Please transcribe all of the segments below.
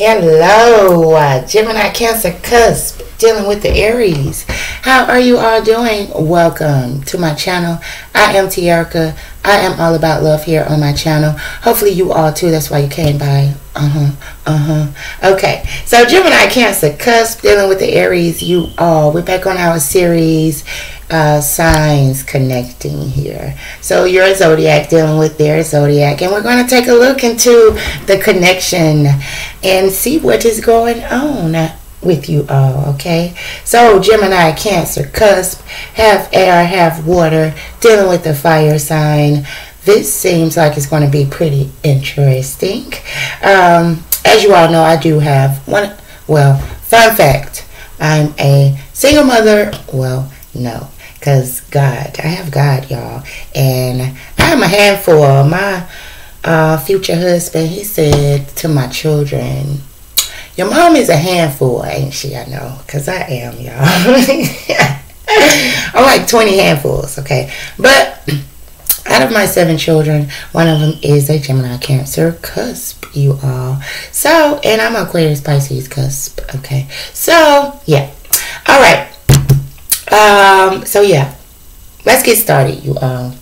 Hello, Gemini, Cancer, cusp, dealing with the Aries. How are you all doing? Welcome to my channel. I am T. Erika. I am all about love here on my channel. Hopefully you all too. That's why you came by. Okay, so Gemini, Cancer, cusp, dealing with the Aries, you all. We're back on our series, signs connecting here. So your zodiac dealing with their zodiac, and we're going to take a look into the connection and see what is going on with you all. Okay, so Gemini, Cancer, cusp, half air, half water, dealing with the fire sign. This seems like it's going to be pretty interesting. As you all know, I do have one, well, fun fact, I'm a single mother. Well, no, because God, I have God, y'all, and I have a handful. My future husband, he said to my children, your mom is a handful, ain't she? I know, because I am, y'all. I'm like 20 handfuls, okay? But out of my 7 children, one of them is a Gemini, Cancer, cusp, you all. So, and I'm Aquarius, Pisces, cusp, okay? So, yeah. All right. So yeah, let's get started, you all.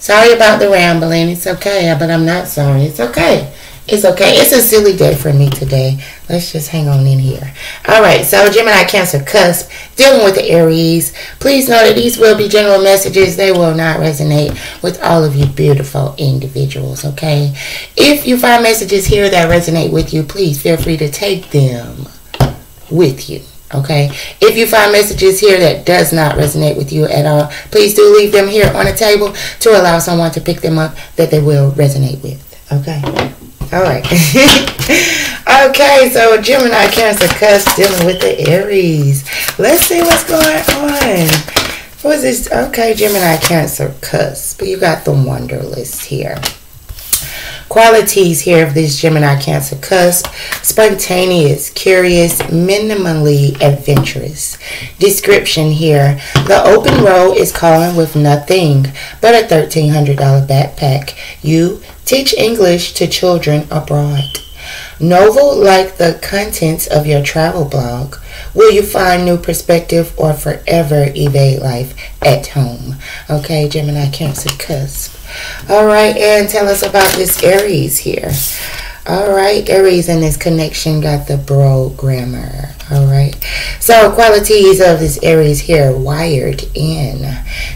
Sorry about the rambling. It's okay, but I'm not sorry. It's okay. It's okay. It's a silly day for me today. Let's just hang on in here. All right, so Gemini, Cancer, cusp, dealing with the Aries. Please know that these will be general messages. They will not resonate with all of you beautiful individuals, okay? If you find messages here that resonate with you, please feel free to take them with you. Okay, if you find messages here that does not resonate with you at all, please do leave them here on the table to allow someone to pick them up that they will resonate with. Okay, all right. Okay, so Gemini, Cancer, cusp, dealing with the Aries. Let's see what's going on. What is this? Okay, Gemini, Cancer, cusp. You got the wonder list here. Qualities here of this Gemini, Cancer, cusp: spontaneous, curious, minimally adventurous. Description here: the open road is calling with nothing but a $1,300 backpack. You teach English to children abroad. Novel like the contents of your travel blog, will you find new perspective or forever evade life at home? Okay, Gemini, Cancer, cusp. All right, and tell us about this Aries here. All right, Aries in this connection got the programmer. All right, so qualities of this Aries here: wired in,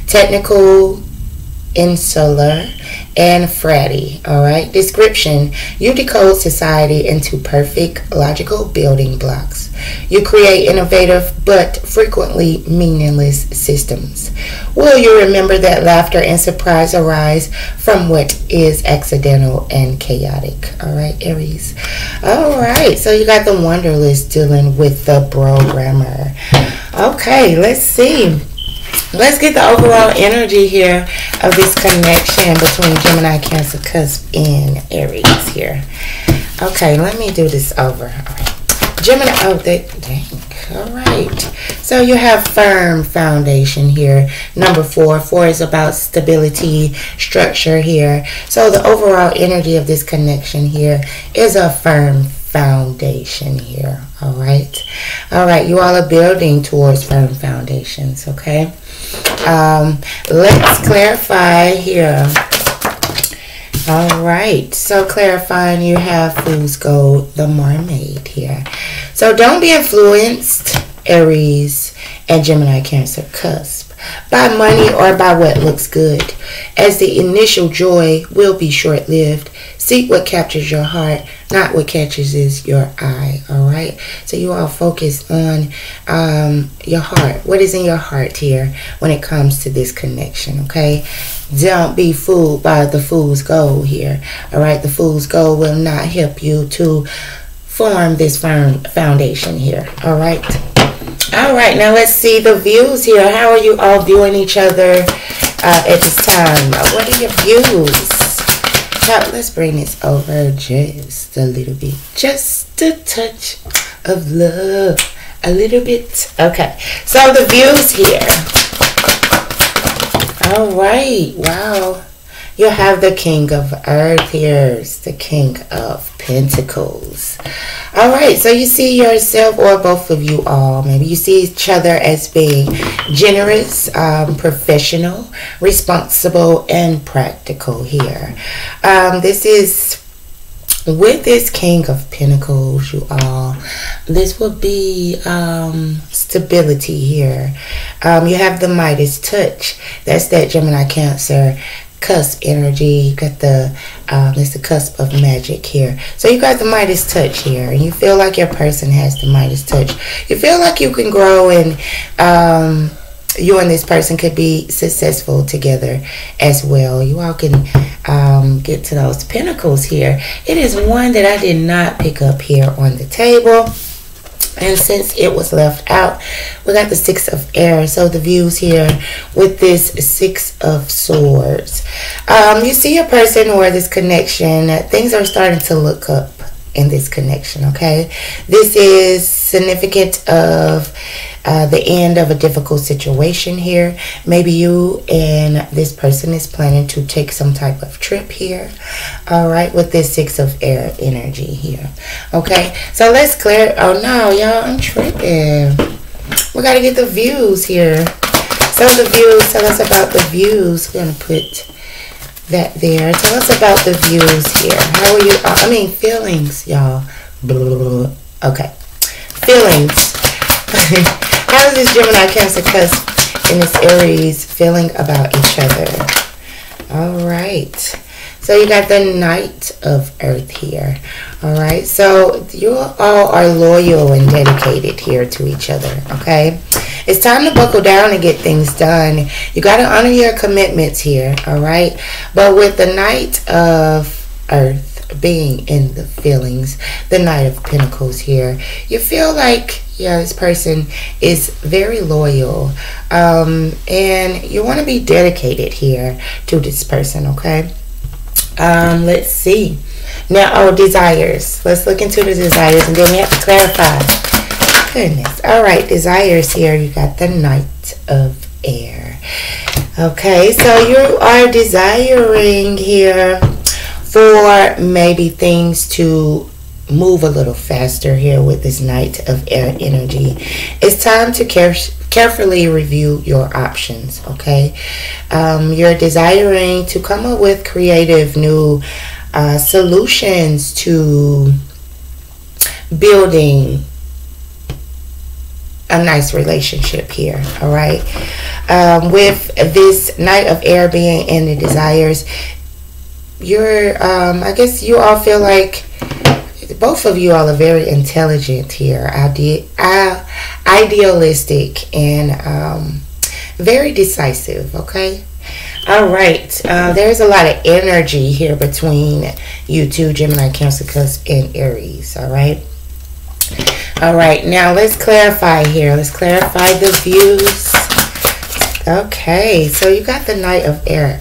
technical, insular, and fratty. All right, description: you decode society into perfect logical building blocks. You create innovative but frequently meaningless systems. Will you remember that laughter and surprise arise from what is accidental and chaotic? All right, Aries. All right, so you got the wonder list dealing with the programmer. Okay, let's see. Let's get the overall energy here of this connection between Gemini, Cancer, cusp, and Aries here. Okay, let me do this over. All right. Gemini, oh, dang. All right. So you have firm foundation here. Number 4. 4 is about stability, structure here. So the overall energy of this connection here is a firm foundation here. All right. All right. You all are building towards firm foundations. Okay. Let's clarify here. All right. So clarifying, you have Fool's Gold, the mermaid here. So don't be influenced, Aries and Gemini, Cancer, cusp, by money or by what looks good, as the initial joy will be short-lived. Seek what captures your heart, not what catches your eye. All right, so you all focus on your heart. What is in your heart here when it comes to this connection? Okay, don't be fooled by the fool's gold here. All right, the fool's gold will not help you to form this firm foundation here. All right. All right, now let's see the views here. How are you all viewing each other at this time? What are your views? Now, let's bring this over just a little bit. Just a touch of love. A little bit. Okay, so the views here. All right, wow. You have the King of Earth here, the King of Pentacles. All right, so you see yourself, or both of you all, maybe you see each other as being generous, professional, responsible, and practical here. This is, with this King of Pentacles, you all, this will be stability here. You have the Midas touch. That's that Gemini, Cancer cusp energy. You got the it's the cusp of magic here, so you got the Midas touch here, and you feel like your person has the Midas touch. You feel like you can grow, and you and this person could be successful together as well. You all can get to those pentacles here. It is one that I did not pick up here on the table, and since it was left out, we got the Six of Air. So the views here with this Six of Swords. You see a person or this connection, things are starting to look up in this connection, okay? This is significant of the end of a difficult situation here. Maybe you and this person is planning to take some type of trip here, all right, with this Six of Air energy here, okay? So let's clear, oh no, y'all, I'm tripping. We gotta get the views here. So the views, tell us about the views. We're gonna put that there. Tell us about the views here. How are you, I mean, feelings, y'all. Okay, feelings. How is this Gemini, Cancer, cusp and this Aries feeling about each other? All right, so you got the Knight of Earth here. All right, so you all are loyal and dedicated here to each other, okay? It's time to buckle down and get things done. You got to honor your commitments here, all right? But with the Knight of Earth being in the feelings, the Knight of Pentacles here, you feel like, yeah, this person is very loyal, and you want to be dedicated here to this person, okay? Let's see. Now, oh, desires. Let's look into the desires, and then we have to clarify. Goodness. All right, desires here. You got the Knight of Air. Okay, so you are desiring here for maybe things to move a little faster here with this Knight of Air energy. It's time to carefully review your options, okay? You're desiring to come up with creative new solutions to building a nice relationship here, all right? With this Knight of Air being in the desires, you're, I guess you all feel like both of you all are very intelligent here, idealistic, and very decisive, okay? All right, there's a lot of energy here between you two, Gemini, Cancer, cusp and Aries, all right? All right, now let's clarify here. Let's clarify the views. Okay, so you got the Knight of Air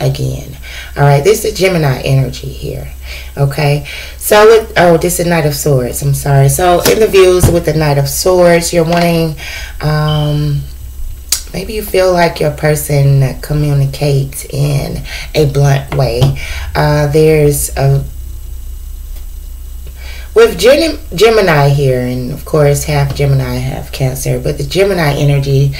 again. All right, this is Gemini energy here. Okay, so with, oh, this is Knight of Swords. I'm sorry. So in the views with the Knight of Swords, you're wanting, maybe you feel like your person communicates in a blunt way. There's a, with Gemini here, and of course half Gemini, half Cancer, but the Gemini energy,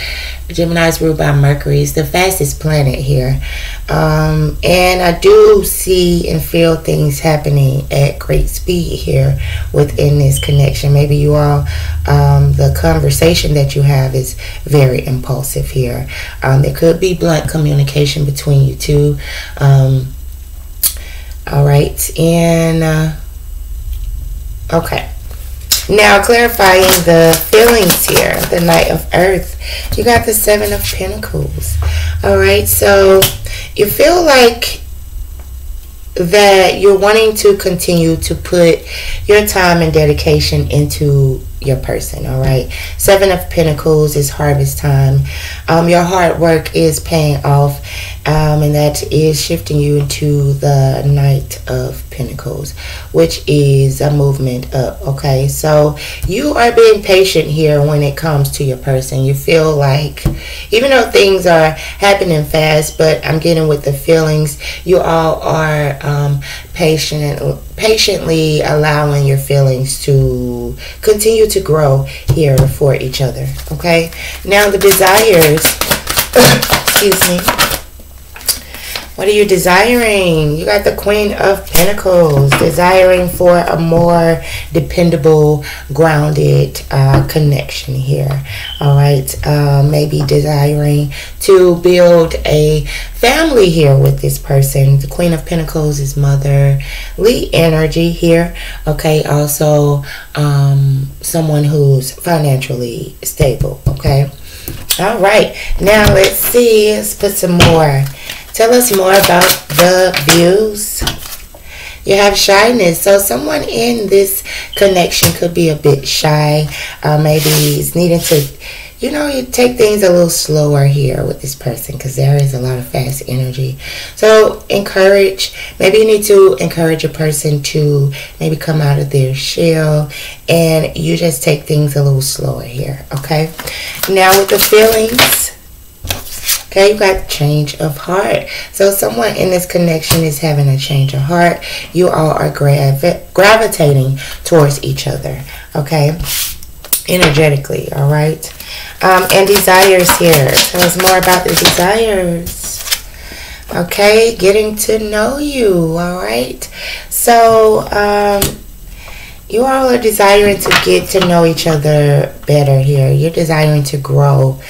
Gemini's ruled by Mercury, is the fastest planet here. And I do see and feel things happening at great speed here within this connection. Maybe you all, the conversation that you have is very impulsive here. There could be blunt communication between you two. All right, and okay, now clarifying the feelings here, the Knight of Earth, you got the Seven of Pentacles. All right, so you feel like that you're wanting to continue to put your time and dedication into your person. All right, 7 of Pentacles is harvest time. Your hard work is paying off, and that is shifting you into the Knight of Pentacles, which is a movement up. Okay, so you are being patient here when it comes to your person. You feel like, even though things are happening fast, but I'm getting with the feelings, you all are patiently allowing your feelings to continue to grow here for each other. Okay, now the desires. Excuse me. What are you desiring? You got the Queen of Pentacles, desiring for a more dependable, grounded connection here. All right, maybe desiring to build a family here with this person. The Queen of Pentacles is motherly energy here. Okay, also someone who's financially stable. Okay, all right, now let's see. Let's put some more. Tell us more about the views. You have shyness. So someone in this connection could be a bit shy. Maybe is needing to, you know, you take things a little slower here with this person, because there is a lot of fast energy. So encourage. Maybe you need to encourage a person to maybe come out of their shell, and you just take things a little slower here. Okay. Now with the feelings. Okay, you got change of heart. So someone in this connection is having a change of heart. You all are gravitating towards each other, okay, energetically, all right? And desires here. Tell us more about the desires. Okay, getting to know you, all right? So, you all are desiring to get to know each other better here. You're desiring to grow,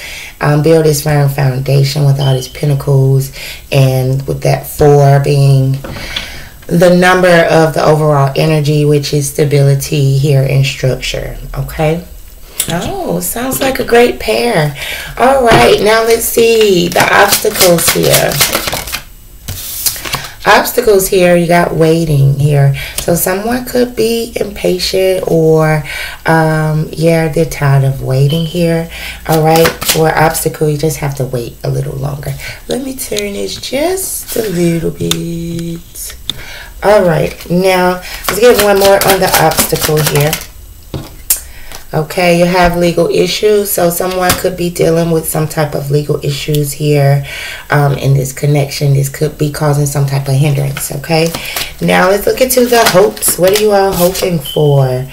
build this firm foundation with all these pentacles, and with that 4 being the number of the overall energy, which is stability here and structure. Okay. Oh, sounds like a great pair. All right. Now let's see the obstacles here. Obstacles here, you got waiting here. So someone could be impatient, or yeah, they're tired of waiting here. All right, for obstacle, you just have to wait a little longer. Let me turn this just a little bit. All right, now let's get one more on the obstacle here. Okay, you have legal issues. So someone could be dealing with some type of legal issues here in this connection. This could be causing some type of hindrance, okay? Now let's look into the hopes. What are you all hoping for?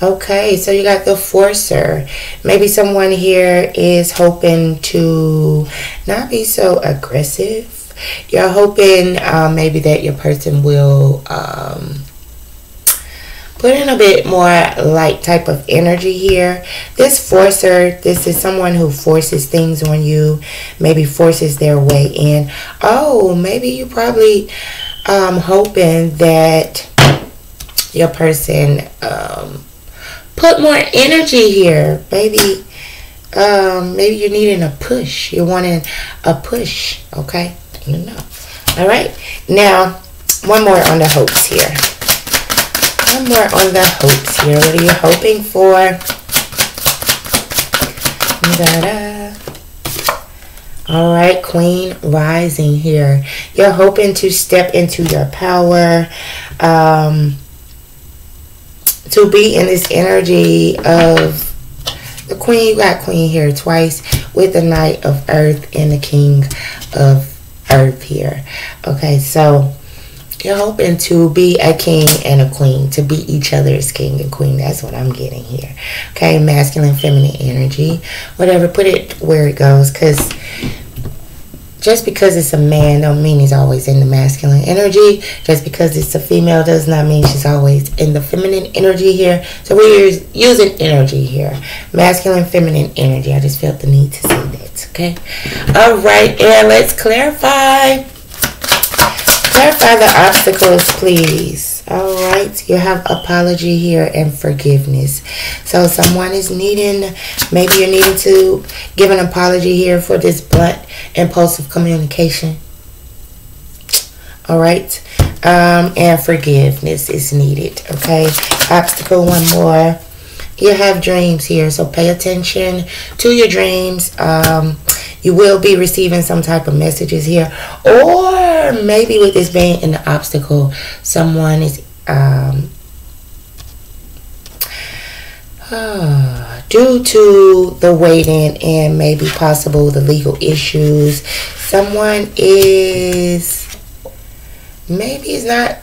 Okay, so you got the Forcer. Maybe someone here is hoping to not be so aggressive. You're hoping maybe that your person will... put in a bit more light type of energy here. This Forcer, this is someone who forces things on you, maybe forces their way in. Oh, maybe you probably hoping that your person put more energy here. Maybe, maybe you're needing a push. You're wanting a push, okay? I don't know. All right, now one more on the hopes here. One more on the hopes here. What are you hoping for? All right, Queen Rising here. You're hoping to step into your power, to be in this energy of the Queen. You got Queen here twice, with the Knight of Earth and the King of Earth here. Okay, so you're hoping to be a king and a queen, to be each other's king and queen. That's what I'm getting here. Okay, masculine, feminine energy. Whatever, put it where it goes, because just because it's a man don't mean he's always in the masculine energy. Just because it's a female does not mean she's always in the feminine energy here. So we're using energy here. Masculine, feminine energy. I just felt the need to say that, okay? All right, and let's clarify. Clarify the obstacles, please. All right, you have apology here and forgiveness. So someone is needing, maybe you're needing to give an apology here for this blunt, impulsive communication. All right, and forgiveness is needed, okay? Obstacle, one more. You have dreams here, so pay attention to your dreams. You will be receiving some type of messages here, or maybe with this being an obstacle, someone is due to the waiting and maybe possible the legal issues, someone is not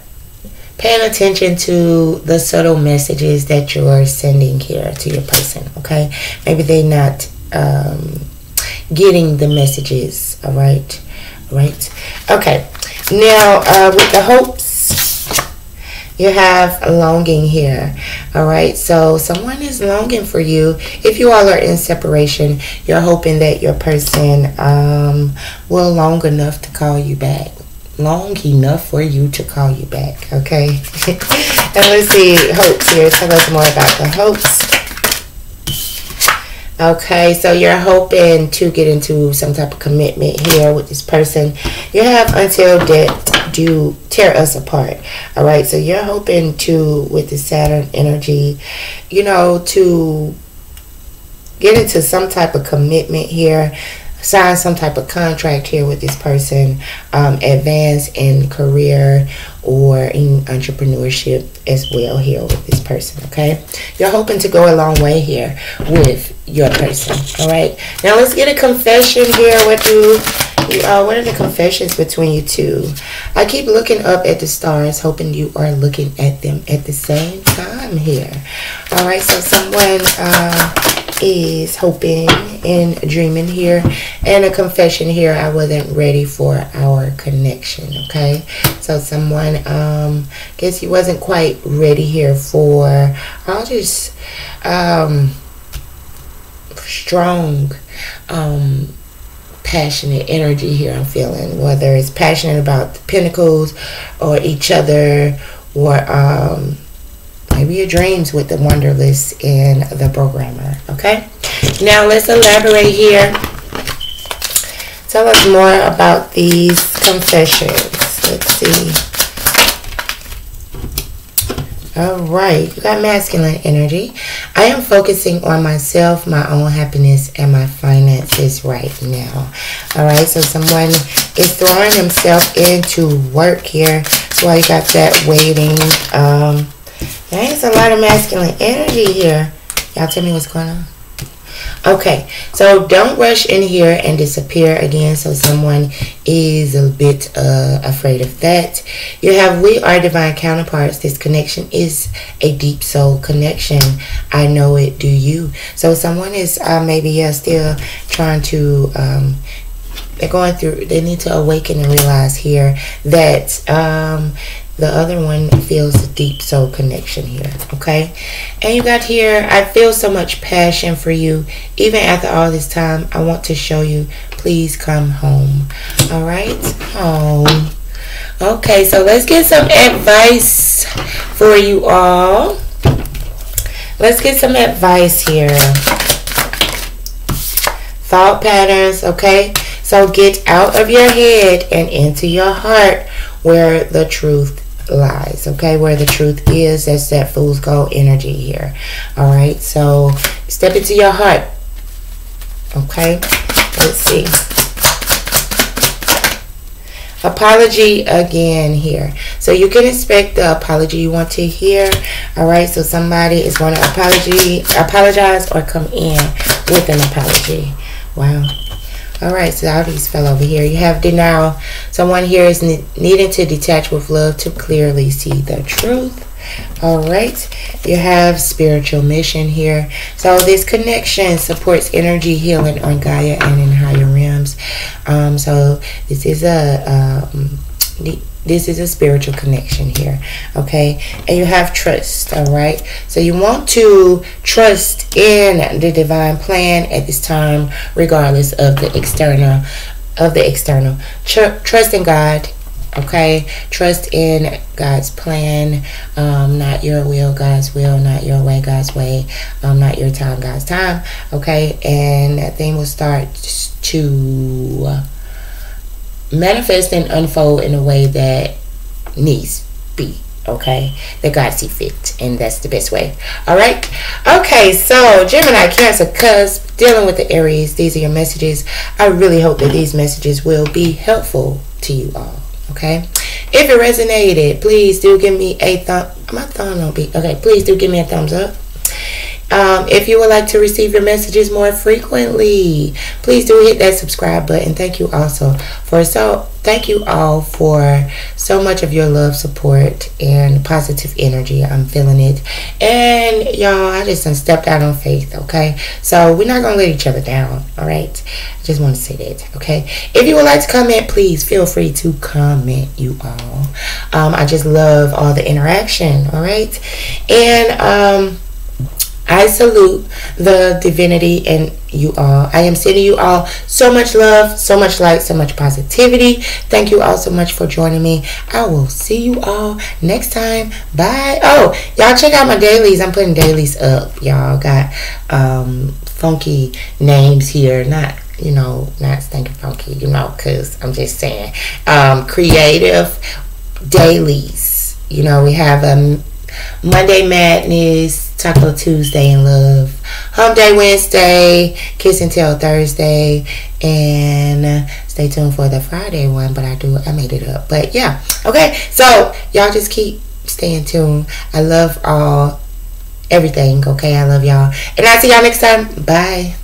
paying attention to the subtle messages that you are sending here to your person, okay? Maybe they're not getting the messages, all right? Okay, now with the hopes, you have a longing here, all right? So someone is longing for you. If you all are in separation, you're hoping that your person will long enough to call you back. Okay? And let's see, hopes here. Tell us more about the hopes. Okay, so you're hoping to get into some type of commitment here with this person. You have until death do tear us apart. All right, so you're hoping to, with the Saturn energy, you know, to get into some type of commitment here. Sign some type of contract here with this person, advance in career or in entrepreneurship as well here with this person, okay? You're hoping to go a long way here with your person, all right? Now let's get a confession here. What are the confessions between you two? I keep looking up at the stars, hoping you are looking at them at the same time here. All right, so someone is hoping and dreaming here, and a confession here: I wasn't ready for our connection, okay? So someone guess he wasn't quite ready here for all this strong passionate energy here I'm feeling, whether it's passionate about the pentacles or each other, or maybe your dreams with the wanderlust and the programmer, okay? Now let's elaborate here. Tell us more about these confessions. Let's see. All right, you got masculine energy. I am focusing on myself, my own happiness, and my finances right now. All right, so someone is throwing himself into work here. That's why you got that waiting. There's a lot of masculine energy here. Y'all tell me what's going on. Okay, so don't rush in here and disappear again. So someone is a bit afraid of that. You have, we are divine counterparts. This connection is a deep soul connection. I know it, do you? So someone is maybe still trying to, they're going through, they need to awaken and realize here that the other one feels a deep soul connection here, okay? And you got here, I feel so much passion for you. Even after all this time, I want to show you. Please come home, all right? Home. Okay, so let's get some advice for you all. Let's get some advice here. Thought patterns, okay? So get out of your head and into your heart where the truth lies, okay? Where the truth is, that's that fool's gold energy here, all right? So step into your heart, okay? Let's see. Apology again here. So you can expect the apology you want to hear, all right? So somebody is going to apologize or come in with an apology. Wow. All right, so all these fell over here. You have denial. Someone here is needing to detach with love to clearly see the truth. All right, you have spiritual mission here. So this connection supports energy healing on Gaia and in higher realms. So this is a spiritual connection here, okay? And you have trust, all right? So you want to trust in the divine plan at this time, regardless of the external. Trust in God, okay? Trust in God's plan, not your will, God's will, not your way, God's way, not your time, God's time, okay? And that thing will start to manifest and unfold in a way that needs be okay, that God see fit, and that's the best way. All right, okay, so Gemini, Cancer, cusp, dealing with the Aries, these are your messages. I really hope that these messages will be helpful to you all, okay? If it resonated, please do give me a please do give me a thumbs up. If you would like to receive your messages more frequently, please do hit that subscribe button. Thank you also for thank you all for so much of your love, support, and positive energy. I'm feeling it. And y'all, I just done stepped out on faith, okay? So we're not gonna let each other down, all right? I just want to say that, okay? If you would like to comment, please feel free to comment, you all. I just love all the interaction, all right? And I salute the divinity and you all. I am sending you all so much love, so much light, so much positivity. Thank you all so much for joining me. I will see you all next time. Bye. Oh, y'all check out my dailies. I'm putting dailies up. Y'all got funky names here. Not, you know, not stinking funky, you know, because I'm just saying. Creative dailies. You know, we have Monday Madness, Taco Tuesday in Love, Hump Day Wednesday, Kiss and Tell Thursday, and stay tuned for the Friday one, but I made it up. But yeah, okay, so y'all just keep staying tuned. I love everything, okay? I love y'all. And I'll see y'all next time. Bye.